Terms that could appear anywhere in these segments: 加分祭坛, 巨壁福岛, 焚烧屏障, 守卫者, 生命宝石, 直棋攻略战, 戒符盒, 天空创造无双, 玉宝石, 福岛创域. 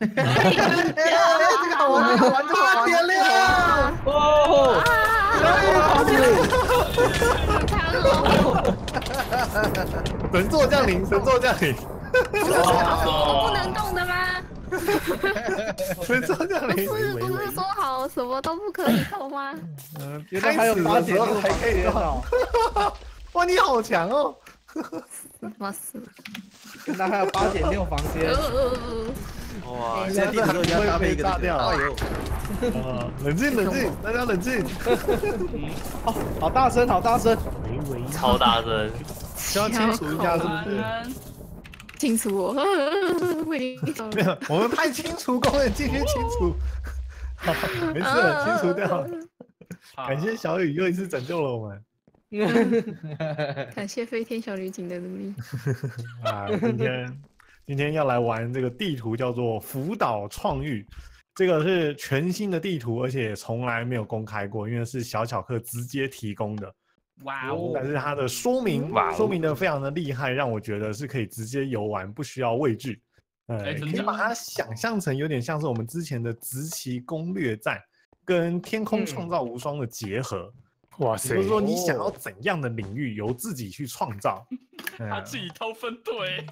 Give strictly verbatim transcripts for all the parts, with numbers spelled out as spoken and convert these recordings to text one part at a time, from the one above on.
这个好玩，好玩，八点六！哦，八点六！神作降临，神作降临！不能动的吗？ 神作降临！不是不是说好什么都不可以动吗？嗯，原来还有八点六还可以动！哇，你好强哦！什么事？原来还有八点六房间！哇，现在地图要搭配一个炸掉！哎呦！冷静冷静，大家冷静！哦，好大声，好大声！超大声！需要清除一下，是不是？ 清除我，没有，我们派清除工人进去清除，好，没事了，清除掉了。感谢小雨又一次拯救了我们，感谢飞天小女警的努力。啊，今天今天要来玩这个地图叫做福岛创域，这个是全新的地图，而且从来没有公开过，因为是小巧克直接提供的。 哇哦！ Wow, 但是它的说明， wow, 说明的非常的厉害，让我觉得是可以直接游玩，不需要畏惧。呃，欸、可以把它想象成有点像是我们之前的直棋攻略战跟天空创造无双的结合。嗯、哇塞！就是说你想要怎样的领域，由自己去创造。呃、他自己掏分队，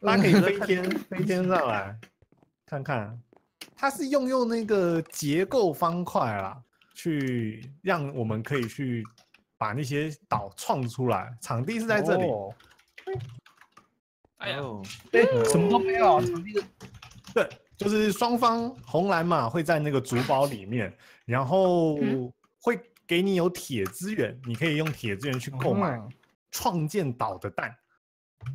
他可以飞天飞天上来，看看，它是用用那个结构方块啦，去让我们可以去。 把那些岛创出来，场地是在这里。哎呀，对，什么都没有，场地。对，就是双方红蓝嘛会在那个主堡里面，然后会给你有铁资源，你可以用铁资源去购买创建岛的蛋，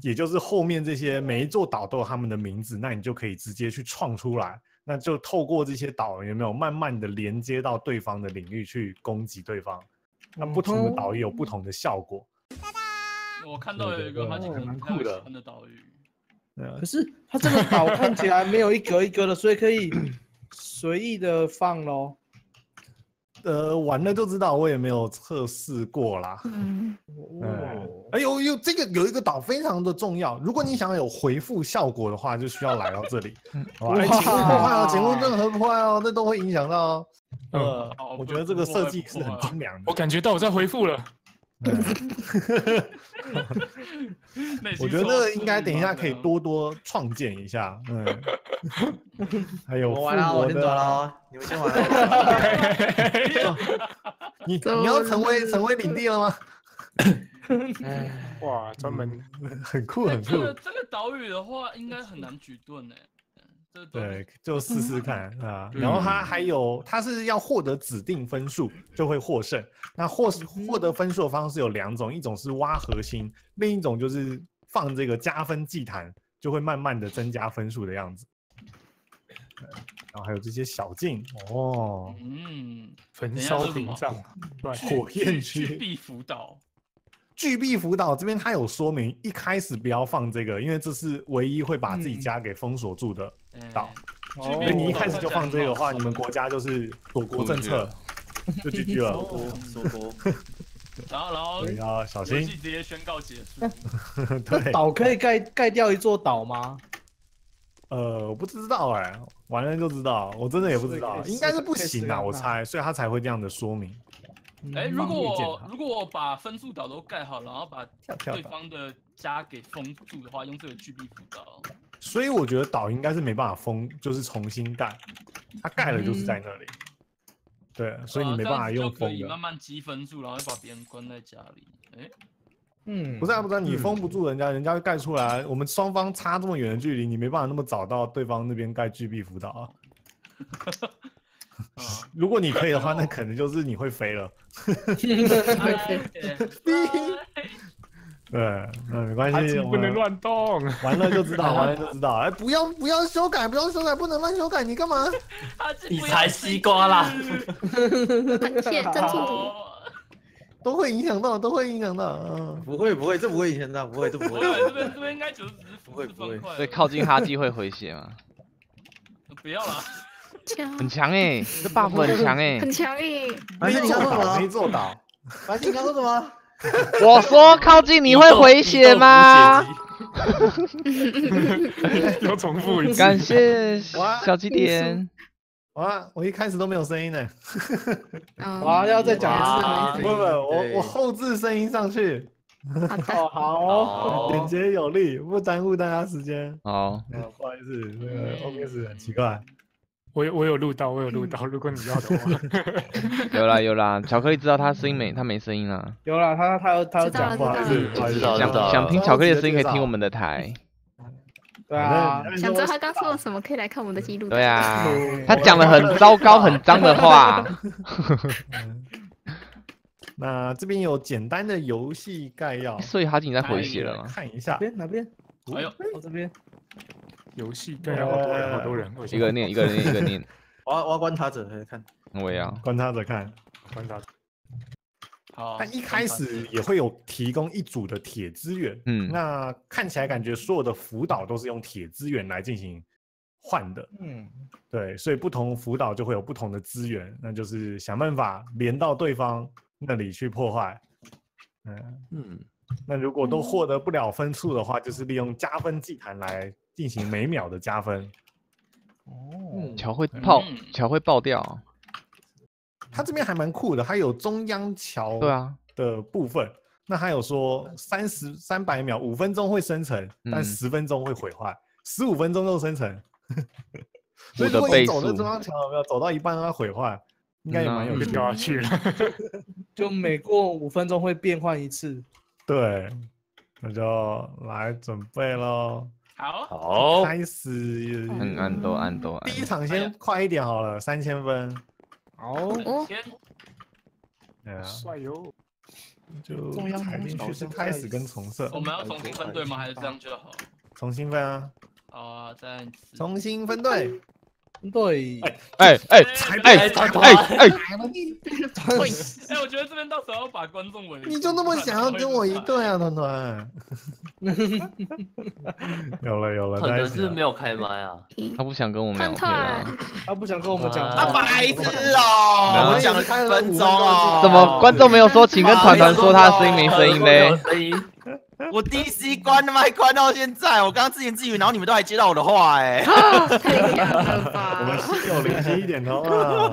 也就是后面这些每一座岛都有他们的名字，那你就可以直接去创出来，那就透过这些岛有没有慢慢的连接到对方的领域去攻击对方。 那不同的岛屿有不同的效果。我看到有一个蛮酷的岛屿，可是它这个岛看起来没有一格一格的，所以可以随意的放咯。呃，玩了就知道，我也没有测试过啦。嗯，哦，哎呦呦，这个有一个岛非常的重要，如果你想有回复效果的话，就需要来到这里。哇，请勿破坏哦，请勿任何破坏哦，那都会影响到哦。 呃，我觉得这个设计是很精良的。我感觉到我在回复了。我觉得这个应该等一下可以多多创建一下。嗯，还有我玩了，我先走了，你们先玩了。你你要成为成为领地了吗？哇，专门很酷很酷。这个岛屿的话，应该很难举盾诶。 对，就试试看啊。然后他还有，他是要获得指定分数就会获胜。那获获得分数的方式有两种，一种是挖核心，另一种就是放这个加分祭坛，就会慢慢的增加分数的样子。然后还有这些小径哦，嗯，焚烧屏障，对，火焰区，巨壁福岛，巨壁福岛这边他有说明，一开始不要放这个，因为这是唯一会把自己家给封锁住的。 岛，所以你一开始就放这个的话，你们国家就是锁国政策，就 G G 了。锁国，然后然后要小心，直接宣告结束。对，岛可以盖盖掉一座岛吗？呃，我不知道哎，完了就知道，我真的也不知道，应该是不行啊，我猜，所以他才会这样的说明。哎，如果我如果我把分数岛都盖好，然后把对方的家给封住的话，用这个巨壁辅导。 所以我觉得岛应该是没办法封，就是重新盖，它盖了就是在那里。嗯、对，所以你没办法用封的。啊、慢慢积分数，然后把别人关在家里。哎、欸，嗯，不是啊，不是啊，你封不住人家，嗯、人家盖出来，我们双方差这么远的距离，你没办法那么早到对方那边盖巨壁福岛啊。如果你可以的话，那可能就是你会飞了。对，嗯，没关系，不能乱动，完了就知道，完了就知道。哎，不要不要修改，不要修改，不能乱修改，你干嘛？你才西瓜啦！谢珍珠，都会影响到，都会影响到。嗯，不会不会，这不会影响到，不会这不会。这边这边应该只是不会不会。所以靠近哈基会回血吗？不要了。 很强哎，这 buff 很强哎，很强哎。没做到，没做到。白金刚说什么？ 我说靠近你会回血吗？又重复一次。感谢小鸡点。哇，我一开始都没有声音呢。哇，要再讲一次。不不，我我后置声音上去。好好，简洁有力，不耽误大家时间。好，不好意思，那个 O B S 很奇怪。 我有我有录到，我有录到。如果你要的话，有啦有啦，巧克力知道他声音没，他没声音啦。有啦，他他有他有讲话，知道知道。想听巧克力的声音，可以听我们的台。对啊，想知道他刚说了什么，可以来看我们的记录。对啊，他讲了很糟糕、很脏的话。那这边有简单的游戏概要，所以哈吉你在回血了吗？看一下，哪边？哎呦，我这边。 游戏对啊，好多人，好多人，一个念一个念一个念。我要我要观察者来看，我也要观察者看，观察者。好，但一开始也会有提供一组的铁资源，嗯，那看起来感觉所有的辅导都是用铁资源来进行换的，嗯，对，所以不同辅导就会有不同的资源，那就是想办法连到对方那里去破坏，嗯嗯，那如果都获得不了分数的话，就是利用加分祭坛来。 进行每秒的加分，哦，桥会爆，桥会爆掉。它这边还蛮酷的，它有中央桥对啊的部分。啊、那还有说三十三百秒，五分钟会生成，但十分钟会毁坏，十五、嗯、分钟就生成。所以如果你走那中央桥，有没有走到一半它毁坏，应该也蛮有趣的。去了，就每过五分钟会变换一次。对，那就来准备喽。 好，开始。很按多按多。第一场先快一点好了，三千分。哦。对啊。帅哟。就中央台面是开始跟重设。我们要重新分队吗？还是这样就好？重新分啊。啊，再。重新分队。对。哎哎哎哎哎哎！哎，我觉得这边到时候把观众围。你就那么想要跟我一队啊，团团？ 有了有了，可能是没有开麦啊，他不想跟我们聊天啊，他不想跟我们讲，他白痴哦，我们讲了三分钟哦，怎么观众没有说，请跟团团说他的声音没声音嘞？我 D C 关的麦关到现在，我刚刚自言自语，然后你们都还接到我的话哎，太厉害了吧？我们是有灵机一点头啊，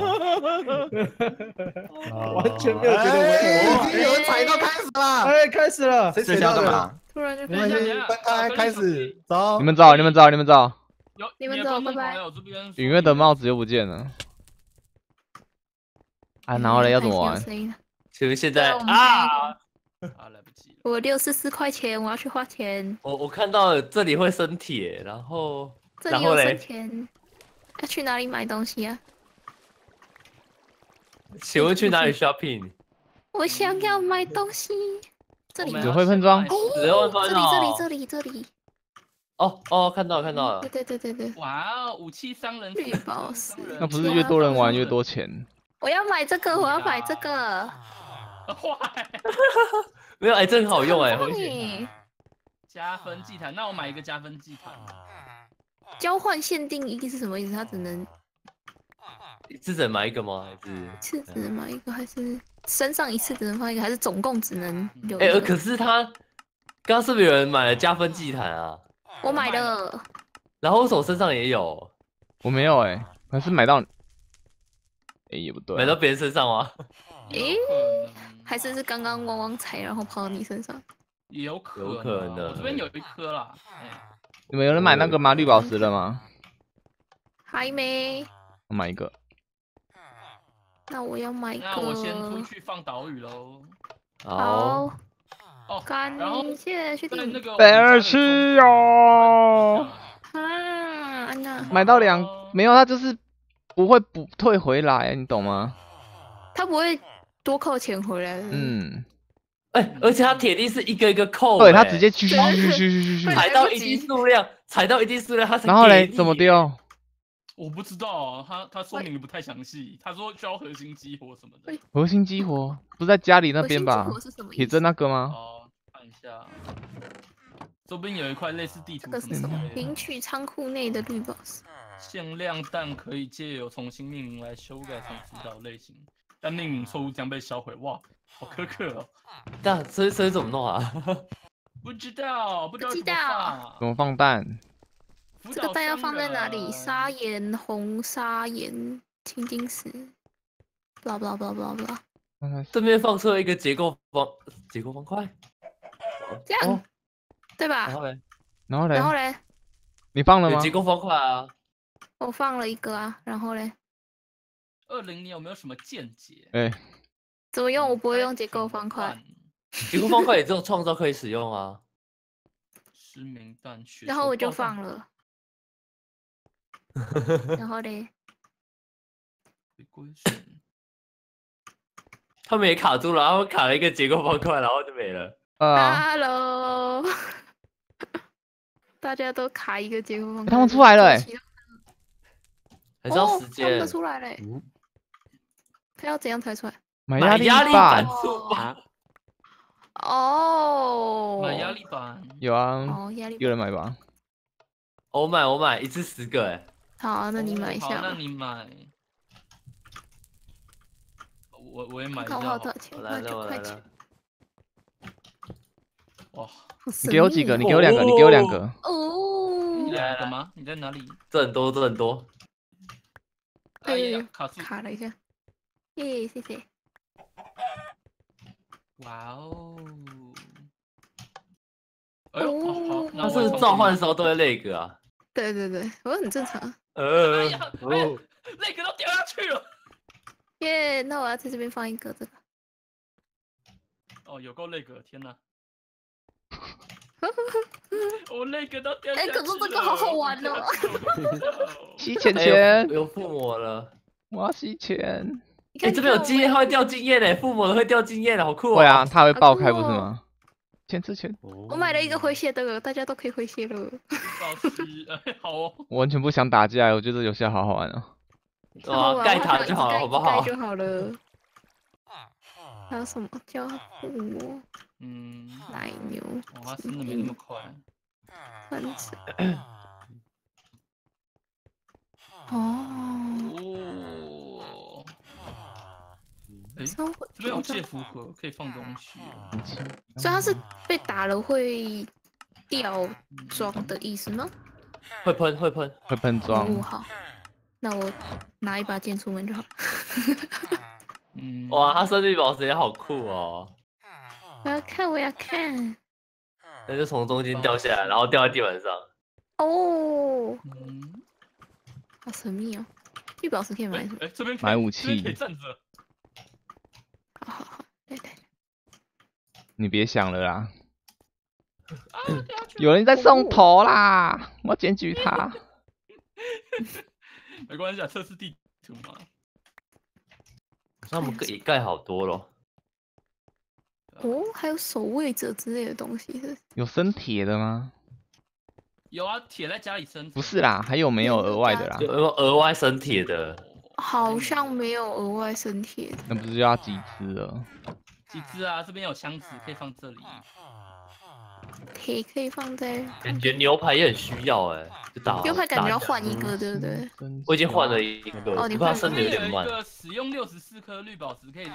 完全没有觉得我们有人踩到开始了，哎，开始了，谁踩到的？ 你们先分开，开始走。你们走，你们走，你们走。你们走，拜拜。允月的帽子又不见了。啊，然后嘞要怎么玩？请问现在啊？啊，来不及了。我六四四块钱，我要去花钱。我我看到这里会生铁，然后这里有生钱，要去哪里买东西啊？请问去哪里 shopping？ 我想要买东西。 这里只会碰撞，哦，这里这里这里这里，哦哦，看到了看到了，对对对对对，哇哦，武器商人绿宝石，那不是越多人玩越多钱？我要买这个，我要买这个，坏，没有哎，这很好用哎，加分祭坛，那我买一个加分祭坛。交换限定一定是什么意思？它只能是只能买一个吗？还是是只能买一个还是？ 身上一次只能放一个，还是总共只能有？哎，可是他刚刚是不是有人买了加分祭坛啊？我买了，然后我身上也有，我没有哎，还是买到，哎也不对，买到别人身上吗？哎，还是是刚刚汪汪踩，然后跑到你身上，也有可能，有可能的。我这边有一颗啦。你们有人买那个吗？绿宝石了吗？还没。我买一个。 那我要买一个。那我先出去放岛屿喽。好。哦，感谢去订那个。贝尔西哟。啊，安娜。买到两没有，他就是不会补退回来，你懂吗？他不会多扣钱回来。嗯。哎，而且他铁定是一个一个扣。对，他直接去去去去去去，踩到一定数量，踩到一定数量，他才。然后嘞，怎么丢？ 我不知道啊，他他说明的不太详细。他说需要核心激活什么的。核心激活不是在家里那边吧？铁针那个吗？哦，看一下，周边有一块类似地图。这个是什么？领取仓库内的绿宝石。限量弹可以借由重新命名来修改成辅导类型，但命名错误将被销毁。哇，好苛刻哦！但这这怎么弄啊？不知道，不知道怎么放，怎么放蛋？这个蛋要放在哪里？砂岩、红砂岩、青金石，不啦不啦不啦不啦不啦。顺便放出了一个结构方结构方块，这样、哦、对吧？然后嘞，然后嘞，然后嘞，你放了吗？结构方块啊，我放了一个啊，然后嘞。 二零，你有没有什么见解？哎、欸，怎么用？我不会用结构方块。结构方块也只有创造可以使用啊。失明蛋血。然后我就放了。然后嘞，回归神。他们也卡住了，然后卡了一个结构方块，然后就没了。啊 ，Hello， 大家都卡一个结构方块。他们出来了哎、欸。 很少时间，出来嘞！他要怎样才出来？买压力板出吧。哦，买压力板有啊，哦，压力有人买吧？我买，我买一次十个哎。好，那你买一下。那你买。我我也买一下。好的，那就快点。哇！你给我几个？你给我两个，你给我两个。哦。你两个吗？你在哪里？这很多，这很多。 哎，卡了一下，耶，谢谢。哇哦！哎呦，好，那是召唤的时候都会那个啊。对对对，我很正常。呃，哎呀，那个都掉下去了。耶，那我要在这边放一个这个。哦，有够那个，天哪！我那个都掉下去了。哎，可是这个好好玩哦。 吸钱钱，有附魔了！我要吸钱。哎，这边有经验，它会掉经验嘞，附魔的会掉经验的，好酷啊！对啊，它会爆开不是吗？钱吃钱！我买了一个回血的，大家都可以回血了。老师，好哦。我完全不想打架，我觉得游戏好好玩哦。哇，盖塔就好了，好不好？盖就好了。还有什么叫附魔？嗯，奶牛。哇，真的没那么快。三次。 哦，哎，这边有戒符盒，可以放东西。所以它是被打了会掉装的意思吗？会喷，会喷，会喷装。哦，好，那我拿一把剑出门就好。嗯，哇，他生命宝石也好酷哦！我要看，我要看。那就从中间掉下来，然后掉在地板上。哦。嗯。 好神秘哦！玉宝石可以买什么？哎，这边买武器。可以站着。好好好，对对。你别想了啦！有人在送头啦！我要检举他。没关系啊，测试地图嘛。那我们也盖好多了。哦，还有守卫者之类的东西是？有生铁的吗？ 有啊，铁在家里生。不是啦，还有没有额外的啦？有额外生铁的。好像没有额外生铁的。那不是就要集资了？集资啊！这边有箱子可以放这里。铁可以放在。感觉牛排也很需要哎，就打。牛排感觉要换一个，对不对？我已经换了一个。哦，你怕生的有点慢。使用六十四颗绿宝石可以。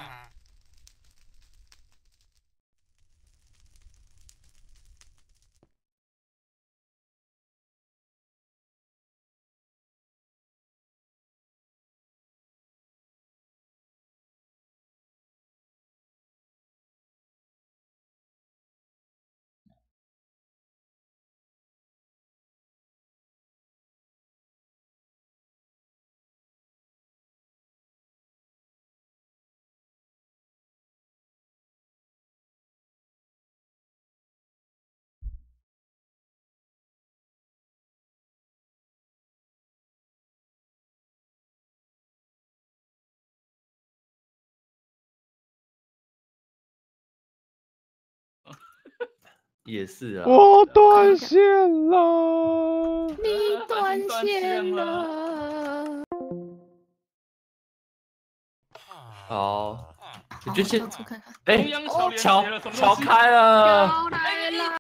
也是啊，我断线了，你断线了。好，你就先，哎，桥桥开了。